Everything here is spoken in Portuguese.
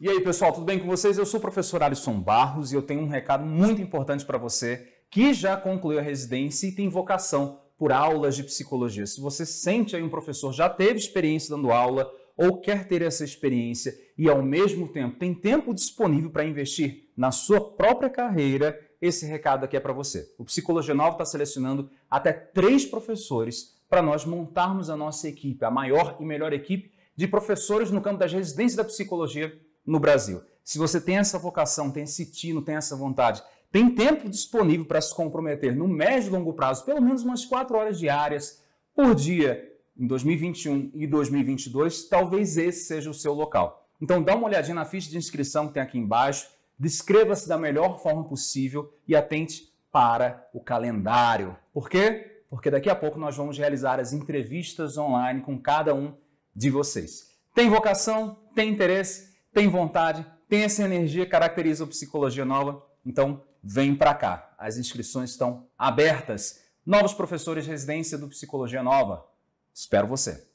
E aí, pessoal, tudo bem com vocês? Eu sou o professor Alyson Barros e eu tenho um recado muito importante para você que já concluiu a residência e tem vocação por aulas de psicologia. Se você sente aí um professor já teve experiência dando aula ou quer ter essa experiência e, ao mesmo tempo, tem tempo disponível para investir na sua própria carreira, esse recado aqui é para você. O Psicologia Nova está selecionando até 3 professores para nós montarmos a nossa equipe, a maior e melhor equipe de professores no campo das residências da psicologia no Brasil. Se você tem essa vocação, tem esse tino, tem essa vontade, tem tempo disponível para se comprometer no médio e longo prazo, pelo menos umas 4 horas diárias por dia, em 2021 e 2022, talvez esse seja o seu local. Então dá uma olhadinha na ficha de inscrição que tem aqui embaixo, descreva-se da melhor forma possível e atente para o calendário. Por quê? Porque daqui a pouco nós vamos realizar as entrevistas online com cada um de vocês. Tem vocação? Tem interesse? Tem vontade? Tem essa energia que caracteriza a Psicologia Nova? Então vem para cá. As inscrições estão abertas. Novos professores de residência do Psicologia Nova. Espero você!